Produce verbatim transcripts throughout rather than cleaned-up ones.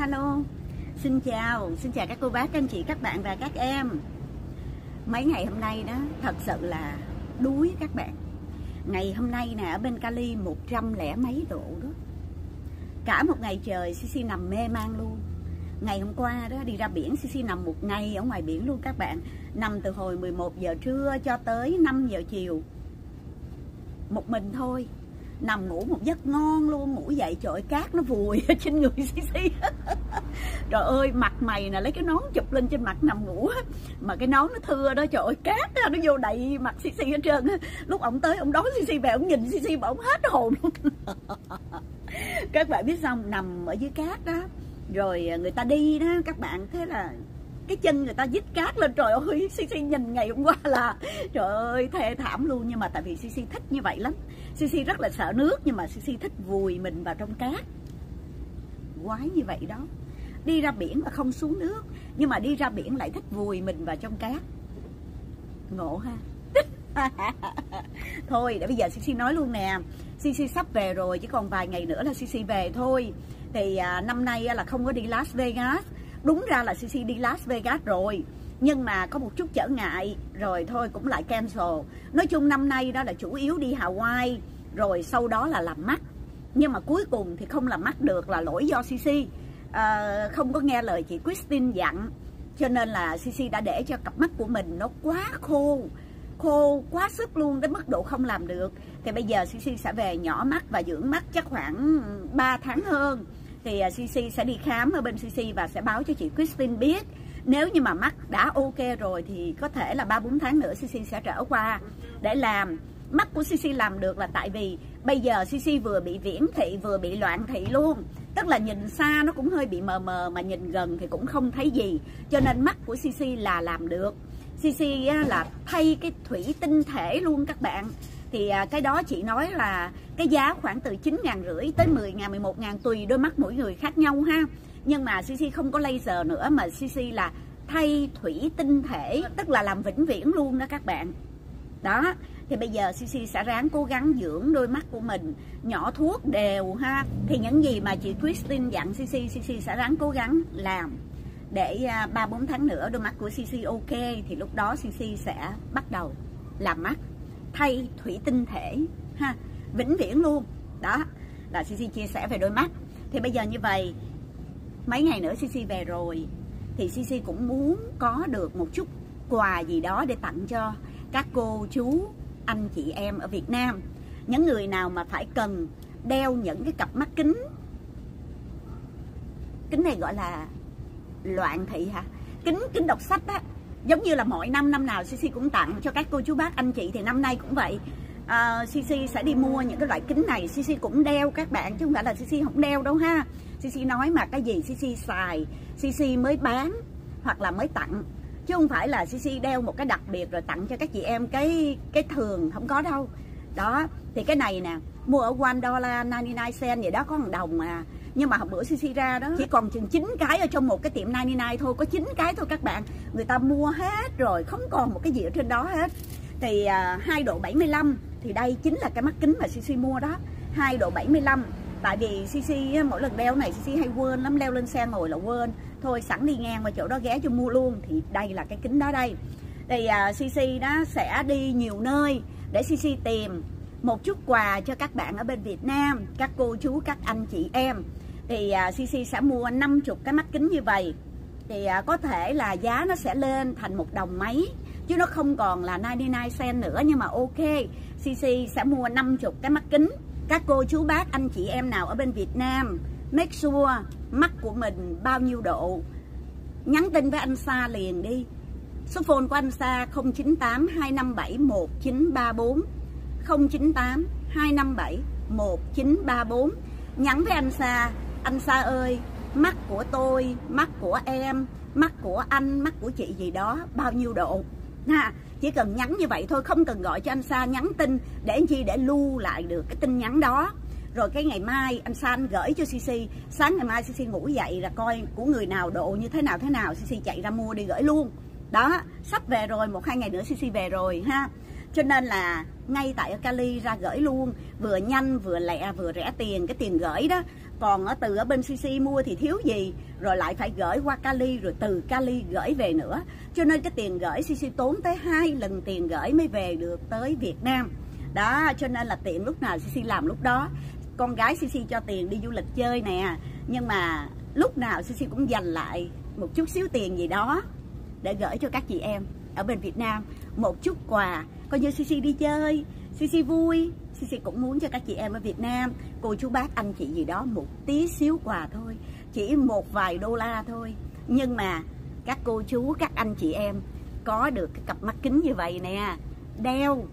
Hello, xin chào, xin chào các cô bác, các anh chị, các bạn và các em. Mấy ngày hôm nay đó, thật sự là đuối các bạn. Ngày hôm nay nè, ở bên Cali một trăm lẻ mấy độ đó. Cả một ngày trời CiCi nằm mê man luôn. Ngày hôm qua đó, đi ra biển, CiCi nằm một ngày ở ngoài biển luôn các bạn. Nằm từ hồi mười một giờ trưa cho tới năm giờ chiều. Một mình thôi. Nằm ngủ một giấc ngon luôn, ngủ dậy trời ơi, cát nó vùi ở trên người CiCi. Trời ơi, mặt mày nè, lấy cái nón chụp lên trên mặt nằm ngủ. Mà cái nón nó thưa đó, trời ơi, cát đó, nó vô đầy mặt CiCi hết trơn. Lúc ổng tới, ổng đón CiCi về, ổng nhìn CiCi mà ổng hết hồn luôn. Các bạn biết xong, nằm ở dưới cát đó, rồi người ta đi đó các bạn, thế là cái chân người ta dít cát lên, trời ơi CiCi nhìn ngày hôm qua là trời ơi thê thảm luôn. Nhưng mà tại vì CiCi thích như vậy lắm, CiCi rất là sợ nước, nhưng mà CiCi thích vùi mình vào trong cát quái như vậy đó. Đi ra biển mà không xuống nước, nhưng mà đi ra biển lại thích vùi mình vào trong cát, ngộ ha. Thôi để bây giờ CiCi nói luôn nè, CiCi sắp về rồi, chỉ còn vài ngày nữa là CiCi về thôi. Thì à, năm nay là không có đi Las Vegas. Đúng ra là CiCi đi Las Vegas rồi, nhưng mà có một chút trở ngại, rồi thôi cũng lại cancel. Nói chung năm nay đó là chủ yếu đi Hawaii, rồi sau đó là làm mắt. Nhưng mà cuối cùng thì không làm mắt được, là lỗi do CiCi à, không có nghe lời chị Christine dặn. Cho nên là CiCi đã để cho cặp mắt của mình nó quá khô, khô quá sức luôn, đến mức độ không làm được. Thì bây giờ CiCi sẽ về nhỏ mắt và dưỡng mắt chắc khoảng ba tháng hơn. Thì CiCi sẽ đi khám ở bên CiCi và sẽ báo cho chị Christine biết. Nếu như mà mắt đã ok rồi thì có thể là ba bốn tháng nữa CiCi sẽ trở qua để làm. Mắt của CiCi làm được là tại vì bây giờ CiCi vừa bị viễn thị vừa bị loạn thị luôn. Tức là nhìn xa nó cũng hơi bị mờ mờ, mà nhìn gần thì cũng không thấy gì. Cho nên mắt của CiCi là làm được. CiCi là thay cái thủy tinh thể luôn các bạn. Thì cái đó chị nói là cái giá khoảng từ chín ngàn rưỡi tới mười ngàn, mười một ngàn, tùy đôi mắt mỗi người khác nhau ha. Nhưng mà CiCi không có laser nữa, mà CiCi là thay thủy tinh thể, tức là làm vĩnh viễn luôn đó các bạn. Đó, thì bây giờ CiCi sẽ ráng cố gắng dưỡng đôi mắt của mình, nhỏ thuốc đều ha. Thì những gì mà chị Christine dặn CiCi, CiCi sẽ ráng cố gắng làm. Để ba bốn tháng nữa đôi mắt của CiCi ok thì lúc đó CiCi sẽ bắt đầu làm mắt thay thủy tinh thể ha, vĩnh viễn luôn. Đó là CiCi chia sẻ về đôi mắt. Thì bây giờ như vậy, mấy ngày nữa CiCi về rồi thì CiCi cũng muốn có được một chút quà gì đó để tặng cho các cô chú anh chị em ở Việt Nam, những người nào mà phải cần đeo những cái cặp mắt kính. Kính này gọi là loạn thị hả? Kính kính đọc sách á. Giống như là mọi năm, năm nào CiCi cũng tặng cho các cô chú bác anh chị, thì năm nay cũng vậy. à, CiCi sẽ đi mua những cái loại kính này, CiCi cũng đeo các bạn, chứ không phải là CiCi không đeo đâu ha. CiCi nói mà cái gì CiCi xài, CiCi mới bán hoặc là mới tặng, chứ không phải là CiCi đeo một cái đặc biệt rồi tặng cho các chị em cái cái thường, không có đâu. Đó, thì cái này nè, mua ở one dollar ninety nine cent vậy đó, có một đồng mà. Nhưng mà hôm bữa CiCi ra đó chỉ còn chừng chín cái ở trong một cái tiệm ninety nine thôi, có chín cái thôi các bạn. Người ta mua hết rồi, không còn một cái gì ở trên đó hết. Thì hai độ bảy mươi lăm, thì đây chính là cái mắt kính mà CiCi mua đó, hai độ bảy mươi lăm. Tại vì CiCi mỗi lần đeo này CiCi hay quên lắm, leo lên xe ngồi là quên. Thôi sẵn đi ngang qua chỗ đó ghé cho mua luôn. Thì đây là cái kính đó đây. Thì CiCi đó sẽ đi nhiều nơi để CiCi tìm một chút quà cho các bạn ở bên Việt Nam, các cô chú, các anh chị em. Thì uh, CiCi sẽ mua năm mươi cái mắt kính như vậy. Thì uh, có thể là giá nó sẽ lên thành một đồng mấy, chứ nó không còn là ninety nine cent nữa. Nhưng mà ok, CiCi sẽ mua năm mươi cái mắt kính. Các cô chú bác, anh chị em nào ở bên Việt Nam, make sure mắt của mình bao nhiêu độ, nhắn tin với anh Sa liền đi. Số phone của anh Sa không chín tám hai năm bảy một chín ba bốn, không chín tám hai năm bảy một chín ba bốn. Nhắn với anh Sa: anh Sa ơi, mắt của tôi, mắt của em, mắt của anh, mắt của chị gì đó bao nhiêu độ ha. Chỉ cần nhắn như vậy thôi, không cần gọi cho anh Sa, nhắn tin để anh chi, để lưu lại được cái tin nhắn đó. Rồi cái ngày mai anh Sa anh gửi cho CiCi, sáng ngày mai CiCi ngủ dậy là coi của người nào độ như thế nào thế nào, CiCi chạy ra mua đi gửi luôn. Đó, sắp về rồi, một hai ngày nữa CiCi về rồi ha. Cho nên là ngay tại Cali ra gửi luôn, vừa nhanh vừa lẹ vừa rẻ tiền. Cái tiền gửi đó còn ở từ ở bên CiCi mua thì thiếu gì rồi lại phải gửi qua Cali, rồi từ Cali gửi về nữa, cho nên cái tiền gửi CiCi tốn tới hai lần tiền gửi mới về được tới Việt Nam đó. Cho nên là tiện lúc nào CiCi làm lúc đó. Con gái CiCi cho tiền đi du lịch chơi nè, nhưng mà lúc nào CiCi cũng dành lại một chút xíu tiền gì đó để gửi cho các chị em ở bên Việt Nam, một chút quà. Coi như CiCi đi chơi, CiCi vui, CiCi cũng muốn cho các chị em ở Việt Nam, cô chú bác anh chị gì đó một tí xíu quà thôi, chỉ một vài đô la thôi. Nhưng mà các cô chú, các anh chị em có được cái cặp mắt kính như vậy nè, đeo,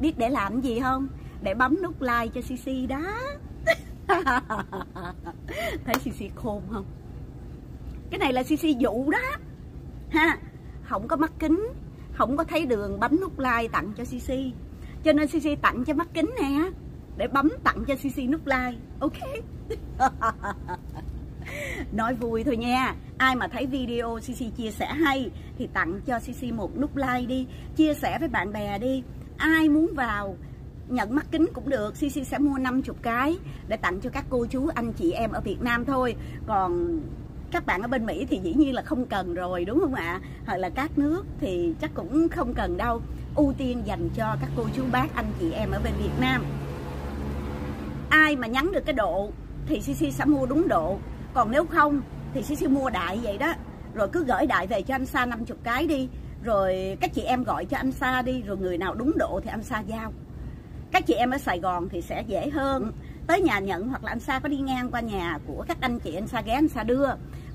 biết để làm gì không? Để bấm nút like cho CiCi đó. Thấy CiCi khôn không? Cái này là CiCi dụ đó ha, không có mắt kính, không có thấy đường, bấm nút like tặng cho CiCi. Cho nên CiCi tặng cho mắt kính nè, để bấm tặng cho CiCi nút like. Ok. Nói vui thôi nha. Ai mà thấy video CiCi chia sẻ hay thì tặng cho CiCi một nút like đi, chia sẻ với bạn bè đi. Ai muốn vào nhận mắt kính cũng được, CiCi sẽ mua năm mươi cái để tặng cho các cô chú anh chị em ở Việt Nam thôi. Còn các bạn ở bên Mỹ thì dĩ nhiên là không cần rồi, đúng không ạ? Hoặc là các nước thì chắc cũng không cần đâu. Ưu tiên dành cho các cô chú bác anh chị em ở bên Việt Nam. Ai mà nhắn được cái độ thì CiCi sẽ mua đúng độ, còn nếu không thì CiCi mua đại vậy đó, rồi cứ gửi đại về cho anh Sa năm mươi cái đi, rồi các chị em gọi cho anh Sa đi, rồi người nào đúng độ thì anh Sa giao. Các chị em ở Sài Gòn thì sẽ dễ hơn, tới nhà nhận, hoặc là anh Sa có đi ngang qua nhà của các anh chị, anh Sa ghé anh Sa đưa.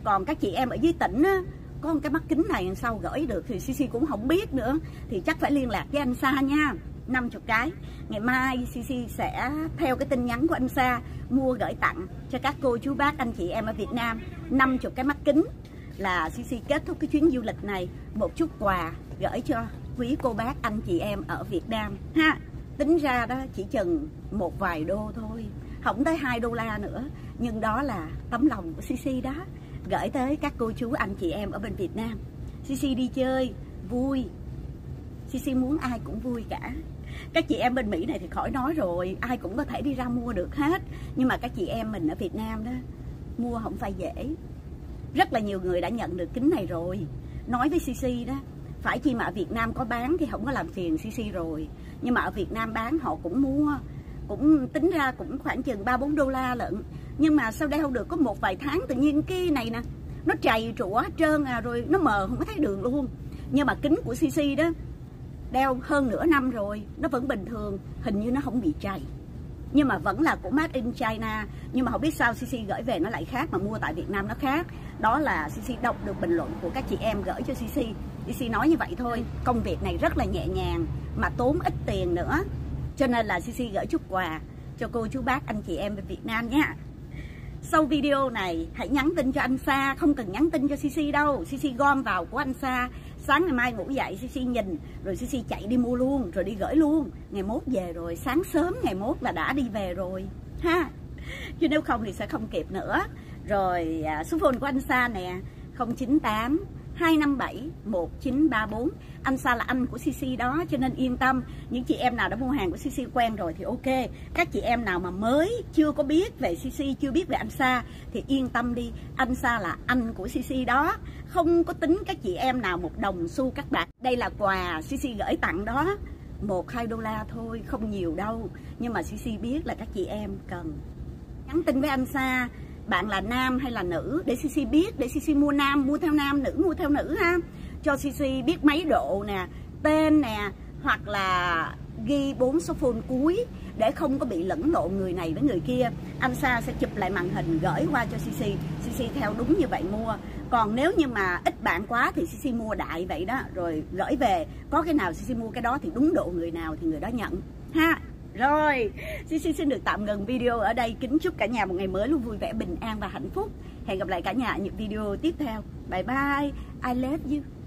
Còn các chị em ở dưới tỉnh á, có một cái mắt kính này sao gửi được thì CiCi cũng không biết nữa, thì chắc phải liên lạc với anh Sa nha. Năm mươi cái. Ngày mai CiCi sẽ theo cái tin nhắn của anh Sa mua gửi tặng cho các cô chú bác anh chị em ở Việt Nam năm mươi cái mắt kính. Là CiCi kết thúc cái chuyến du lịch này, một chút quà gửi cho quý cô bác anh chị em ở Việt Nam ha. Tính ra đó chỉ chừng một vài đô thôi, không tới hai đô la nữa, nhưng đó là tấm lòng của CiCi đó, gửi tới các cô chú anh chị em ở bên Việt Nam. CiCi đi chơi vui, CiCi muốn ai cũng vui cả. Các chị em bên Mỹ này thì khỏi nói rồi, ai cũng có thể đi ra mua được hết, nhưng mà các chị em mình ở Việt Nam đó mua không phải dễ. Rất là nhiều người đã nhận được kính này rồi, nói với CiCi đó, phải chi mà ở Việt Nam có bán thì không có làm phiền CiCi rồi, nhưng mà ở Việt Nam bán họ cũng mua, cũng tính ra cũng khoảng chừng ba bốn đô la lận. Nhưng mà sau đây không được có một vài tháng tự nhiên cái này nè, nó trầy trụa hết trơn à, rồi nó mờ không có thấy đường luôn. Nhưng mà kính của CiCi đó đeo hơn nửa năm rồi, nó vẫn bình thường, hình như nó không bị trầy. Nhưng mà vẫn là của Made in China, nhưng mà không biết sao CiCi gửi về nó lại khác, mà mua tại Việt Nam nó khác. Đó là CiCi đọc được bình luận của các chị em gửi cho CiCi, CiCi nói như vậy thôi. Công việc này rất là nhẹ nhàng mà tốn ít tiền nữa, cho nên là CiCi gửi chút quà cho cô chú bác anh chị em bên Việt Nam nha. Sau video này hãy nhắn tin cho anh Sa, không cần nhắn tin cho CiCi đâu, CiCi gom vào của anh Sa. Sáng ngày mai ngủ dậy CiCi nhìn, rồi CiCi chạy đi mua luôn, rồi đi gửi luôn. Ngày mốt về rồi, sáng sớm ngày mốt là đã đi về rồi ha. Chứ nếu không thì sẽ không kịp nữa. Rồi số phone của anh Sa nè, không chín tám hai năm bảy một chín ba bốn. Anh Sa là anh của CiCi đó, cho nên yên tâm. Những chị em nào đã mua hàng của CiCi quen rồi thì ok. Các chị em nào mà mới chưa có biết về CiCi, chưa biết về anh Sa thì yên tâm đi, anh Sa là anh của CiCi đó, không có tính các chị em nào một đồng xu các bạn. Đây là quà CiCi gửi tặng đó, một hai đô la thôi, không nhiều đâu, nhưng mà CiCi biết là các chị em cần. Nhắn tin với anh Sa bạn là nam hay là nữ để CiCi biết, để CiCi mua nam mua theo nam, nữ mua theo nữ ha. Cho CiCi biết mấy độ nè, tên nè, hoặc là ghi bốn số phone cuối để không có bị lẫn lộn người này với người kia. Anh Sa sẽ chụp lại màn hình gửi qua cho CiCi, CiCi theo đúng như vậy mua. Còn nếu như mà ít bạn quá thì CiCi mua đại vậy đó, rồi gửi về có cái nào CiCi mua cái đó, thì đúng độ người nào thì người đó nhận ha. Rồi, CiCi xin được tạm ngừng video ở đây. Kính chúc cả nhà một ngày mới luôn vui vẻ, bình an và hạnh phúc. Hẹn gặp lại cả nhà ở những video tiếp theo. Bye bye, I love you.